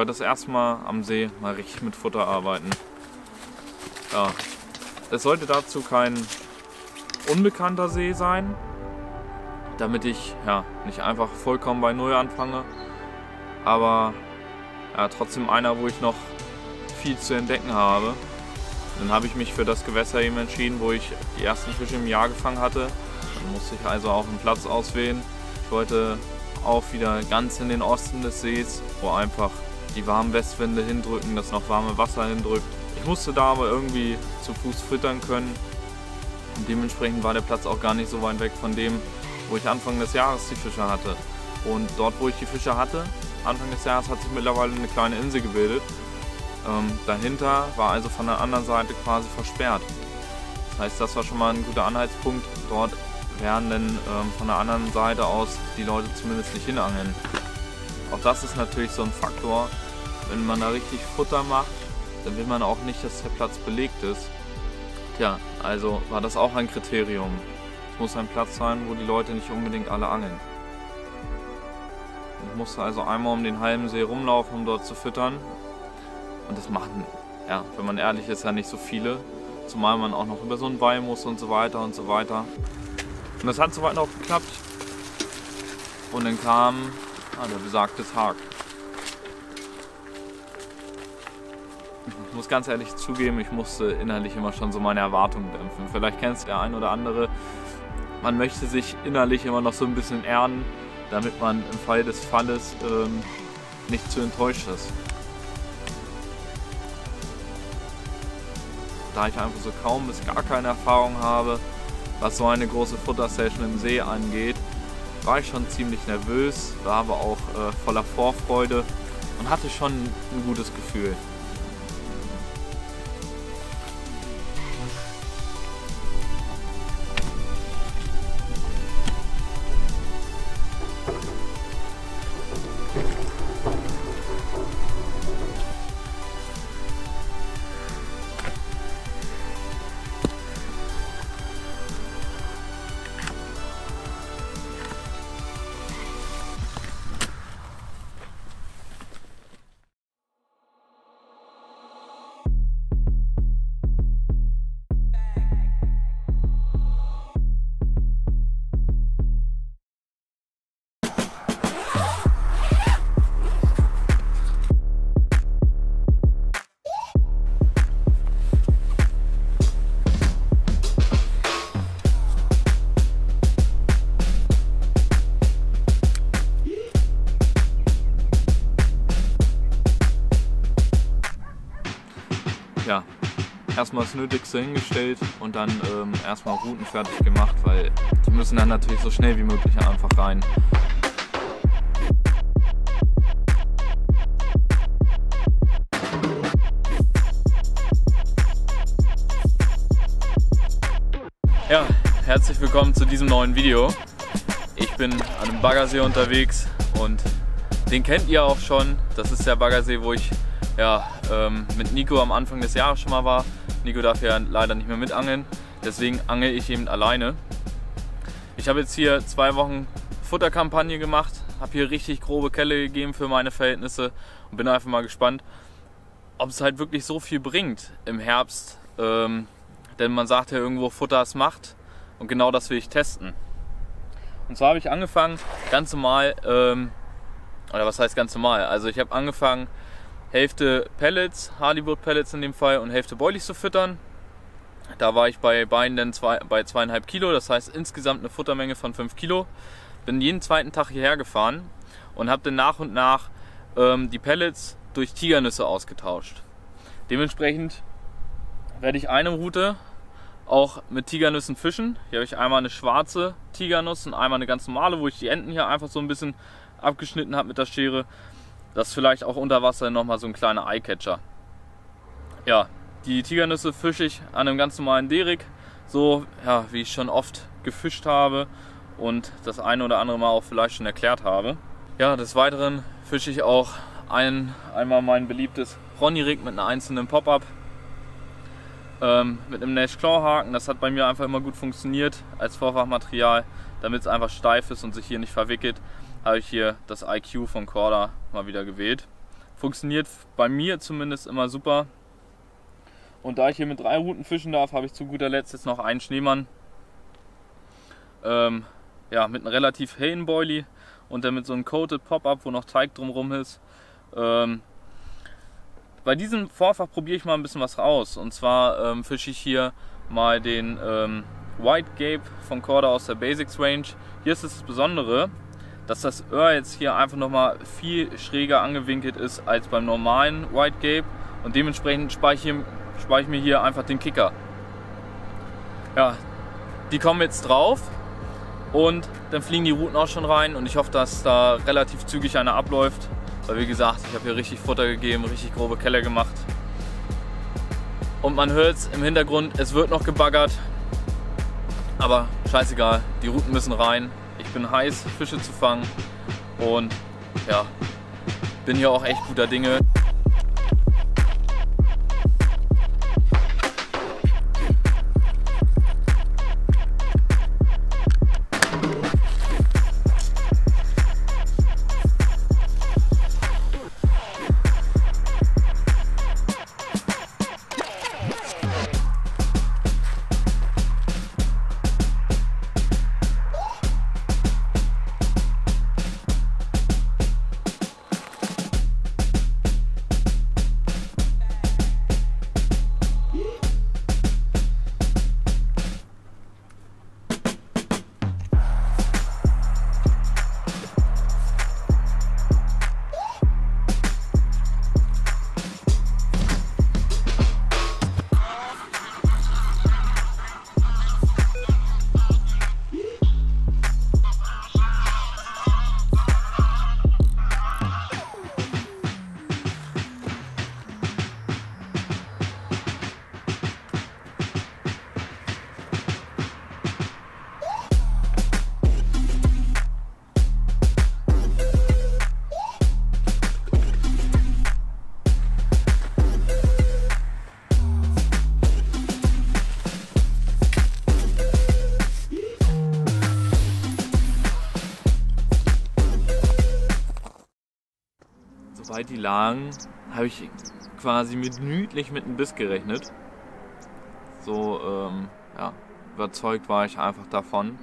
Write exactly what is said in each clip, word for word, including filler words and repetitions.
wollte das erstmal am See mal richtig mit Futter arbeiten. Ja. Es sollte dazu kein unbekannter See sein, damit ich ja nicht einfach vollkommen bei Null anfange, aber ja, trotzdem einer, wo ich noch viel zu entdecken habe. Dann habe ich mich für das Gewässer eben entschieden, wo ich die ersten Fische im Jahr gefangen hatte. Dann musste ich also auch einen Platz auswählen. Ich wollte auch wieder ganz in den Osten des Sees, wo einfach die warmen Westwinde hindrücken, das noch warme Wasser hindrückt. Ich musste da aber irgendwie zu Fuß füttern können. Und dementsprechend war der Platz auch gar nicht so weit weg von dem, wo ich Anfang des Jahres die Fische hatte. Und dort, wo ich die Fische hatte, Anfang des Jahres, hat sich mittlerweile eine kleine Insel gebildet. Ähm, dahinter war also von der anderen Seite quasi versperrt. Das heißt, das war schon mal ein guter Anhaltspunkt. Dort wären denn ähm, von der anderen Seite aus die Leute zumindest nicht hinangeln. Auch das ist natürlich so ein Faktor. Wenn man da richtig Futter macht, dann will man auch nicht, dass der Platz belegt ist. Tja, also war das auch ein Kriterium. Es muss ein Platz sein, wo die Leute nicht unbedingt alle angeln. Ich musste also einmal um den halben See rumlaufen, um dort zu füttern. Und das machen, ja, wenn man ehrlich ist, ja nicht so viele. Zumal man auch noch über so einen Weih muss und so weiter und so weiter. Und das hat soweit noch geklappt. Und dann kam ah, der besagte Tag. Ich muss ganz ehrlich zugeben, ich musste innerlich immer schon so meine Erwartungen dämpfen. Vielleicht kennst du der ein oder andere. Man möchte sich innerlich immer noch so ein bisschen erden, damit man im Fall des Falles ähm, nicht zu enttäuscht ist. Da ich einfach so kaum bis gar keine Erfahrung habe, was so eine große Futtersession im See angeht, war ich schon ziemlich nervös, war aber auch äh, voller Vorfreude und hatte schon ein gutes Gefühl. Ja, erstmal das Nötigste hingestellt und dann ähm, erstmal Routen fertig gemacht, weil die müssen dann natürlich so schnell wie möglich einfach rein. Ja, herzlich willkommen zu diesem neuen Video. Ich bin an einem Baggersee unterwegs und den kennt ihr auch schon. Das ist der Baggersee, wo ich ja, ähm, mit Nico am Anfang des Jahres schon mal war. Nico darf ja leider nicht mehr mitangeln, deswegen angel ich eben alleine. Ich habe jetzt hier zwei Wochen Futterkampagne gemacht, habe hier richtig grobe Kelle gegeben für meine Verhältnisse und bin einfach mal gespannt, ob es halt wirklich so viel bringt im Herbst. Ähm, denn man sagt ja irgendwo, Futter ist Macht und genau das will ich testen. Und zwar habe ich angefangen ganz normal, ähm, oder was heißt ganz normal, also ich habe angefangen Hälfte Pellets, Hollywood Pellets in dem Fall, und Hälfte Boilies zu füttern. Da war ich bei beiden dann zwei, bei zweieinhalb Kilo, das heißt insgesamt eine Futtermenge von fünf Kilo. Bin jeden zweiten Tag hierher gefahren und habe dann nach und nach ähm, die Pellets durch Tigernüsse ausgetauscht. Dementsprechend werde ich eine Route auch mit Tigernüssen fischen. Hier habe ich einmal eine schwarze Tigernuss und einmal eine ganz normale, wo ich die Enden hier einfach so ein bisschen abgeschnitten habe mit der Schere. Das ist vielleicht auch unter Wasser nochmal so ein kleiner Eyecatcher. Ja, die Tigernüsse fische ich an einem ganz normalen D-Rig, so ja, wie ich schon oft gefischt habe und das eine oder andere Mal auch vielleicht schon erklärt habe. Ja, des Weiteren fische ich auch ein, einmal mein beliebtes Ronnie Rig mit einem einzelnen Pop-Up, ähm, mit einem Nash-Claw-Haken. Das hat bei mir einfach immer gut funktioniert als Vorfachmaterial, damit es einfach steif ist und sich hier nicht verwickelt. Habe ich hier das I Q von Korda mal wieder gewählt. Funktioniert bei mir zumindest immer super. Und da ich hier mit drei Routen fischen darf, habe ich zu guter Letzt jetzt noch einen Schneemann. Ähm, ja, mit einem relativ hellen Boilie und dann mit so einem Coated Pop-Up, wo noch Teig drumherum ist. Ähm, bei diesem Vorfach probiere ich mal ein bisschen was raus. Und zwar ähm, fische ich hier mal den ähm, White Gape von Korda aus der Basics Range. Hier ist das Besondere, dass das Öhr jetzt hier einfach nochmal viel schräger angewinkelt ist als beim normalen White Gape. Und dementsprechend speichere ich mir hier einfach den Kicker. Ja, die kommen jetzt drauf und dann fliegen die Routen auch schon rein. Und ich hoffe, dass da relativ zügig einer abläuft. Weil wie gesagt, ich habe hier richtig Futter gegeben, richtig grobe Keller gemacht. Und man hört es im Hintergrund, es wird noch gebaggert. Aber scheißegal, die Routen müssen rein. Ich bin heiß, Fische zu fangen. Und ja, bin hier auch echt guter Dinge. Die lagen, habe ich quasi minütlich mit einem Biss gerechnet. So ähm, ja, überzeugt war ich einfach davon.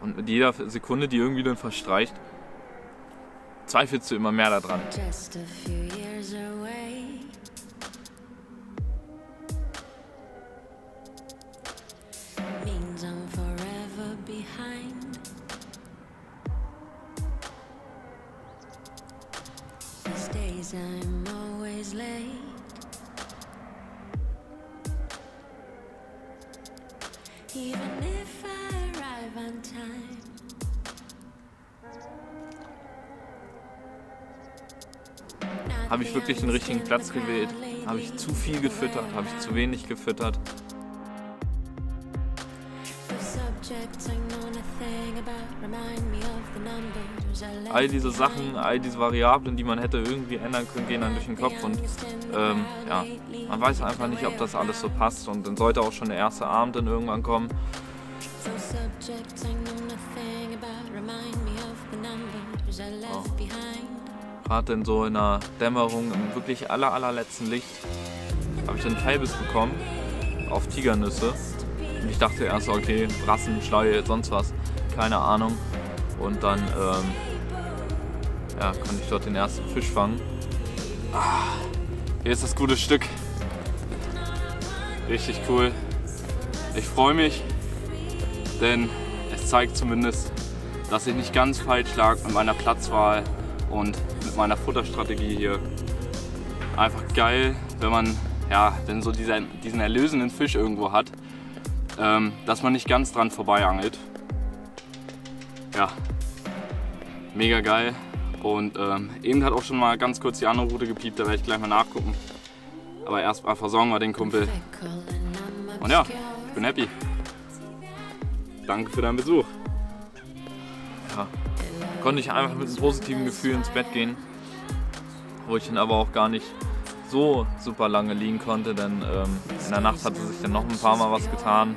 Und mit jeder Sekunde, die irgendwie dann verstreicht, zweifelst du immer mehr daran. I'm always late. Even if I arrive on time. Habe ich wirklich den richtigen Platz gewählt? Habe ich zu viel gefüttert? Habe ich zu wenig gefüttert? All diese Sachen, all diese Variablen, die man hätte irgendwie ändern können, gehen dann durch den Kopf und ähm, ja, man weiß einfach nicht, ob das alles so passt und dann sollte auch schon der erste Abend dann irgendwann kommen. Oh. Gerade dann so in der Dämmerung, im wirklich aller allerletzten Licht, habe ich dann einen Teilbiss bekommen auf Tigernüsse und ich dachte erst, okay, Brassen, Schleie, sonst was, keine Ahnung. Und dann ähm, ja, konnte ich dort den ersten Fisch fangen. Ah, hier ist das gute Stück. Richtig cool. Ich freue mich, denn es zeigt zumindest, dass ich nicht ganz falsch lag mit meiner Platzwahl und mit meiner Futterstrategie hier. Einfach geil, wenn man ja, denn so dieser, diesen erlösenden Fisch irgendwo hat, ähm, dass man nicht ganz dran vorbei angelt. Ja, mega geil. Und ähm, eben hat auch schon mal ganz kurz die andere Route gepiept, da werde ich gleich mal nachgucken. Aber erst mal versorgen wir den Kumpel. Und ja, ich bin happy. Danke für deinen Besuch. Ja, konnte ich einfach mit einem positiven Gefühl ins Bett gehen, wo ich dann aber auch gar nicht so super lange liegen konnte, denn ähm, in der Nacht hatte sich dann noch ein paar Mal was getan.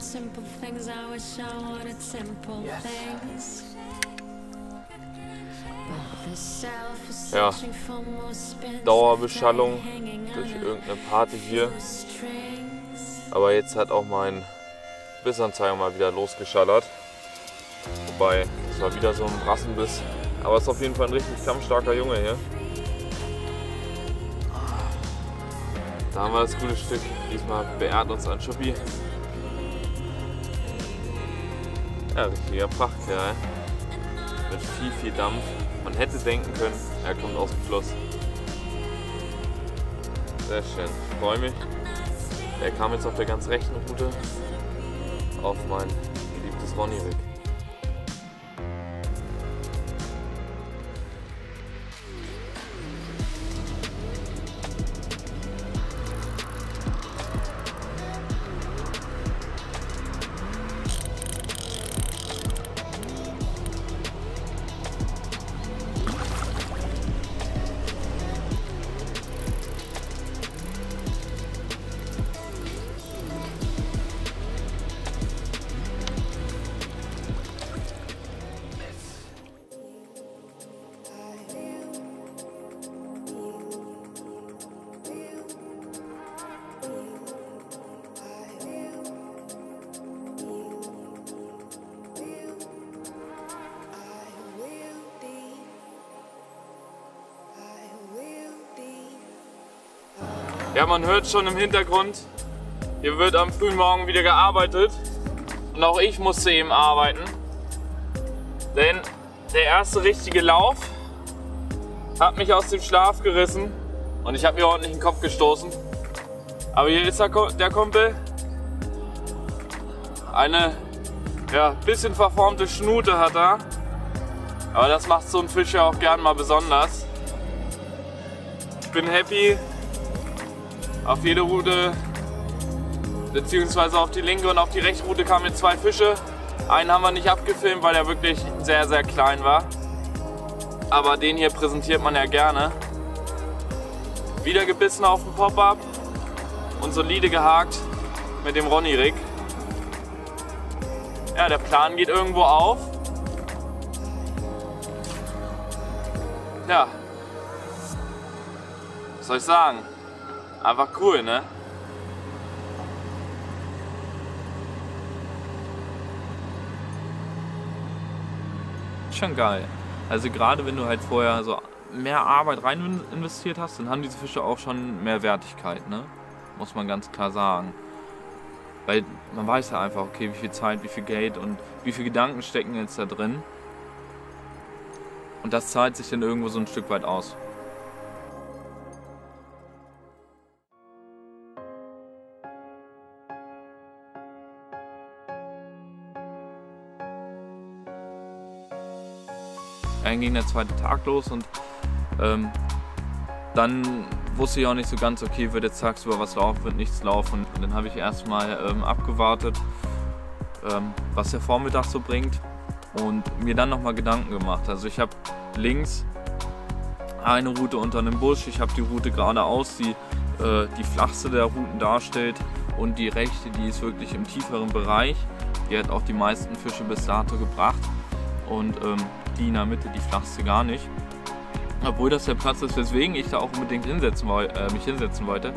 simple things. I wish I wanted simple things. Ja, Dauerbeschallung durch irgendeine Party hier. Aber jetzt hat auch mein Bissanzeiger mal wieder losgeschallert. Wobei, es war wieder so ein Rassenbiss. Aber es ist auf jeden Fall ein richtig kampfstarker Junge hier. Da haben wir das gute Stück. Diesmal beehrt uns ein Schuppi. Ja, richtiger Prachtkerl. Mit viel, viel Dampf. Man hätte denken können, er kommt aus dem Fluss. Sehr schön. Ich freue mich. Er kam jetzt auf der ganz rechten Route auf mein geliebtes Ronnie Rig. Ja, man hört schon im Hintergrund, hier wird am frühen Morgen wieder gearbeitet und auch ich musste eben arbeiten, denn der erste richtige Lauf hat mich aus dem Schlaf gerissen und ich habe mir ordentlich den Kopf gestoßen. Aber hier ist der Kumpel, eine ja, bisschen verformte Schnute hat er, aber das macht so ein Fisch ja auch gern mal besonders. Ich bin happy. Auf jede Route, beziehungsweise auf die linke und auf die rechte Route kamen jetzt zwei Fische. Einen haben wir nicht abgefilmt, weil er wirklich sehr, sehr klein war. Aber den hier präsentiert man ja gerne. Wieder gebissen auf den Pop-Up und solide gehakt mit dem Ronnie Rig. Ja, der Plan geht irgendwo auf. Ja, was soll ich sagen? Einfach cool, ne? Schon geil. Also gerade wenn du halt vorher so mehr Arbeit rein investiert hast, dann haben diese Fische auch schon mehr Wertigkeit, ne? Muss man ganz klar sagen. Weil man weiß ja einfach, okay, wie viel Zeit, wie viel Geld und wie viele Gedanken stecken jetzt da drin. Und das zahlt sich dann irgendwo so ein Stück weit aus. Dann ging der zweite Tag los und ähm, dann wusste ich auch nicht so ganz, okay, wird jetzt tagsüber was laufen, wird nichts laufen. Und dann habe ich erstmal ähm, abgewartet, ähm, was der Vormittag so bringt und mir dann nochmal Gedanken gemacht. Also ich habe links eine Route unter einem Busch, ich habe die Route geradeaus, die äh, die flachste der Routen darstellt und die rechte, die ist wirklich im tieferen Bereich. Die hat auch die meisten Fische bis dato gebracht und ähm, die in der Mitte, die flachste gar nicht. Obwohl das der Platz ist, weswegen ich da auch unbedingt hinsetzen, äh, mich hinsetzen wollte,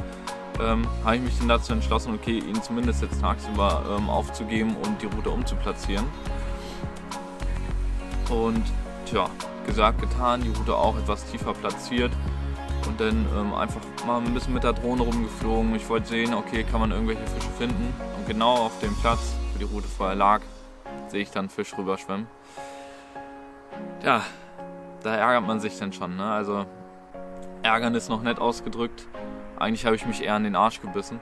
ähm, habe ich mich dann dazu entschlossen, okay, ihn zumindest jetzt tagsüber ähm, aufzugeben und die Route umzuplatzieren. Und tja, gesagt, getan, die Route auch etwas tiefer platziert und dann ähm, einfach mal ein bisschen mit der Drohne rumgeflogen. Ich wollte sehen, okay, kann man irgendwelche Fische finden? Und genau auf dem Platz, wo die Route vorher lag, sehe ich dann Fisch rüberschwimmen. Ja, da ärgert man sich dann schon, ne? Also ärgern ist noch nett ausgedrückt. Eigentlich habe ich mich eher an den Arsch gebissen,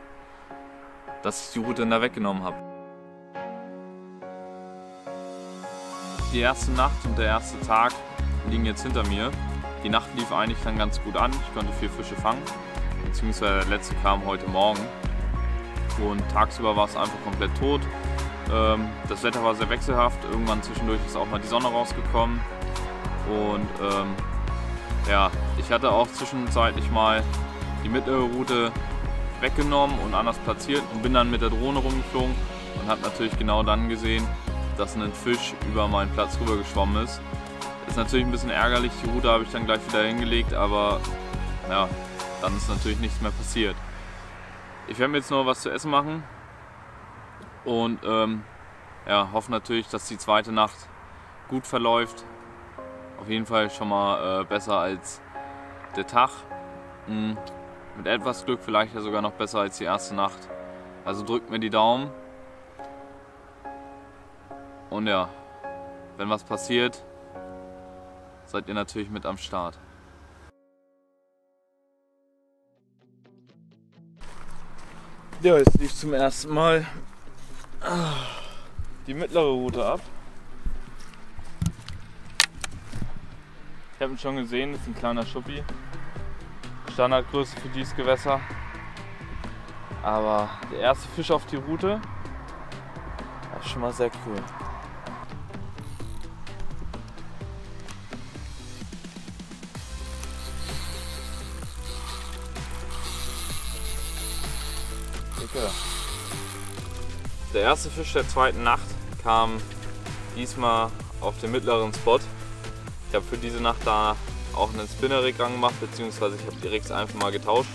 dass ich die Route dann da weggenommen habe. Die erste Nacht und der erste Tag liegen jetzt hinter mir. Die Nacht lief eigentlich dann ganz gut an. Ich konnte vier Fische fangen, beziehungsweise der letzte kam heute Morgen. Und tagsüber war es einfach komplett tot. Das Wetter war sehr wechselhaft, irgendwann zwischendurch ist auch mal die Sonne rausgekommen und ähm, ja, ich hatte auch zwischenzeitlich mal die mittlere Route weggenommen und anders platziert und bin dann mit der Drohne rumgeflogen und habe natürlich genau dann gesehen, dass ein Fisch über meinen Platz rüber geschwommen ist. Ist natürlich ein bisschen ärgerlich, die Route habe ich dann gleich wieder hingelegt, aber ja, dann ist natürlich nichts mehr passiert. Ich werde mir jetzt noch was zu essen machen und ähm, ja, hoffe natürlich, dass die zweite Nacht gut verläuft. Auf jeden Fall schon mal äh, besser als der Tag. Hm, mit etwas Glück vielleicht ja sogar noch besser als die erste Nacht. Also drückt mir die Daumen. Und ja, wenn was passiert, seid ihr natürlich mit am Start. Ja, jetzt lief zum ersten Mal die mittlere Route ab. Ich habe ihn schon gesehen, das ist ein kleiner Schuppi. Standardgröße für dieses Gewässer. Aber der erste Fisch auf die Route, das ist schon mal sehr cool. Der erste Fisch der zweiten Nacht kam diesmal auf den mittleren Spot. Ich habe für diese Nacht da auch einen Spinnerig gemacht, beziehungsweise ich habe die Rigs einfach mal getauscht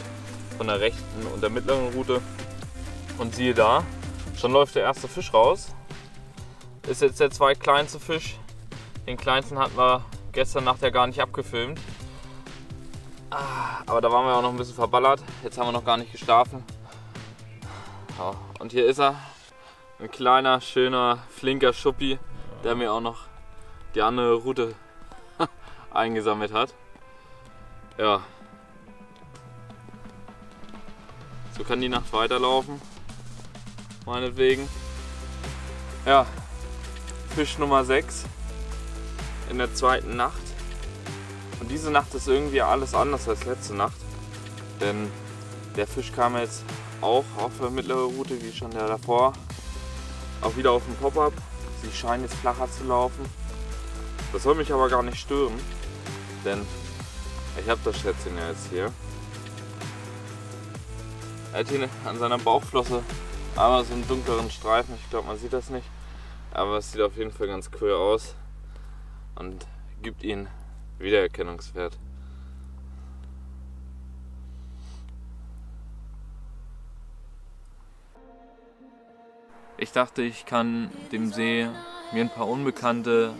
von der rechten und der mittleren Route. Und siehe da, schon läuft der erste Fisch raus. Ist jetzt der zweitkleinste Fisch. Den kleinsten hatten wir gestern Nacht ja gar nicht abgefilmt. Aber da waren wir auch noch ein bisschen verballert. Jetzt haben wir noch gar nicht geschlafen. Und hier ist er. Ein kleiner, schöner, flinker Schuppi, der mir auch noch die andere Route eingesammelt hat. Ja. So kann die Nacht weiterlaufen. Meinetwegen. Ja. Fisch Nummer sechs in der zweiten Nacht. Und diese Nacht ist irgendwie alles anders als letzte Nacht. Denn der Fisch kam jetzt auch auf der mittleren Route, wie schon der davor. Auch wieder auf dem Pop-Up. Sie scheinen jetzt flacher zu laufen. Das soll mich aber gar nicht stören, denn ich habe das Schätzchen ja jetzt hier. Er hat hier an seiner Bauchflosse einmal so einen dunkleren Streifen. Ich glaube, man sieht das nicht, aber es sieht auf jeden Fall ganz cool aus und gibt ihnen Wiedererkennungswert. Ich dachte, ich kann dem See mir ein paar unbekannte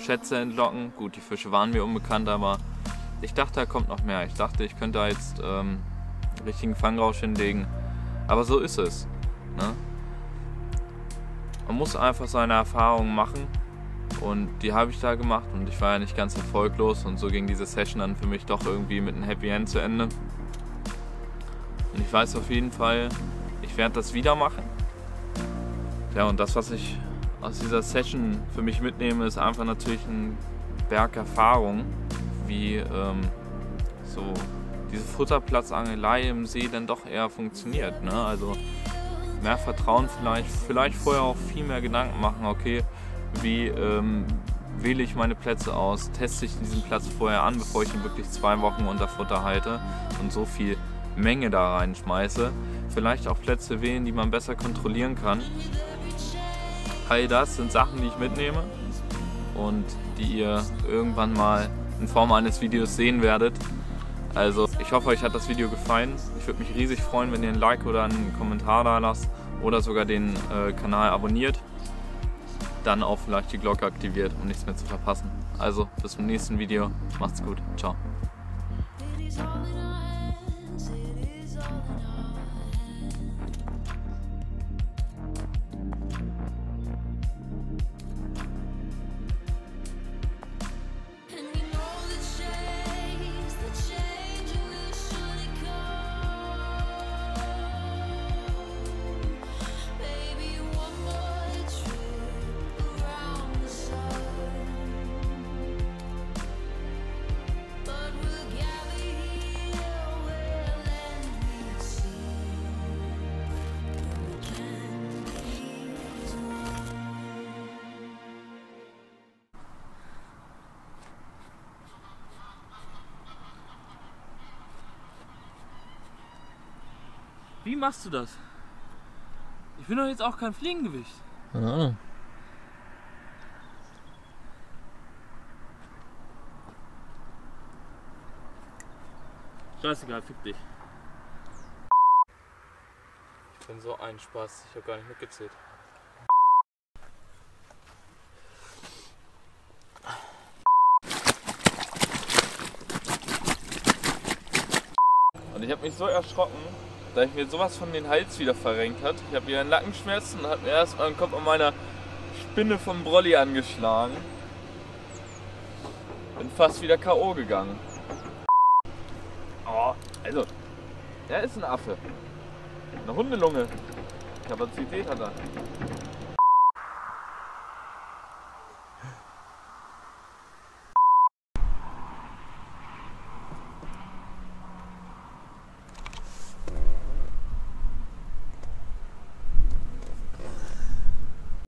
Schätze entlocken. Gut, die Fische waren mir unbekannt, aber ich dachte, da kommt noch mehr. Ich dachte, ich könnte da jetzt ähm, einen richtigen Fangrausch hinlegen. Aber so ist es, ne? Man muss einfach seine Erfahrungen machen und die habe ich da gemacht und ich war ja nicht ganz erfolglos und so ging diese Session dann für mich doch irgendwie mit einem Happy End zu Ende. Und ich weiß auf jeden Fall, ich werde das wieder machen. Ja, und das, was ich aus dieser Session für mich mitnehme, ist einfach natürlich ein Berg Erfahrung, wie ähm, so diese Futterplatzangelei im See dann doch eher funktioniert, ne? Also mehr Vertrauen vielleicht, vielleicht vorher auch viel mehr Gedanken machen, okay, wie ähm, wähle ich meine Plätze aus, teste ich diesen Platz vorher an, bevor ich ihn wirklich zwei Wochen unter Futter halte und so viel Menge da reinschmeiße. Vielleicht auch Plätze wählen, die man besser kontrollieren kann. All das sind Sachen, die ich mitnehme und die ihr irgendwann mal in Form eines Videos sehen werdet. Also ich hoffe, euch hat das Video gefallen. Ich würde mich riesig freuen, wenn ihr ein Like oder einen Kommentar da lasst oder sogar den äh, Kanal abonniert. Dann auch vielleicht die Glocke aktiviert, um nichts mehr zu verpassen. Also bis zum nächsten Video. Macht's gut. Ciao. Wie machst du das? Ich bin doch jetzt auch kein Fliegengewicht. Keine Ahnung. Scheißegal, fick dich. Ich bin so ein Spaß, ich habe gar nicht mitgezählt. Und ich habe mich so erschrocken, da ich mir sowas von den Hals wieder verrenkt hat. Ich habe wieder einen Nackenschmerzen und hat mir erstmal den Kopf an meiner Spinne vom Brolli angeschlagen. Bin fast wieder K O gegangen. Oh, also, er ist ein Affe. Eine Hundelunge. Kapazität hat er.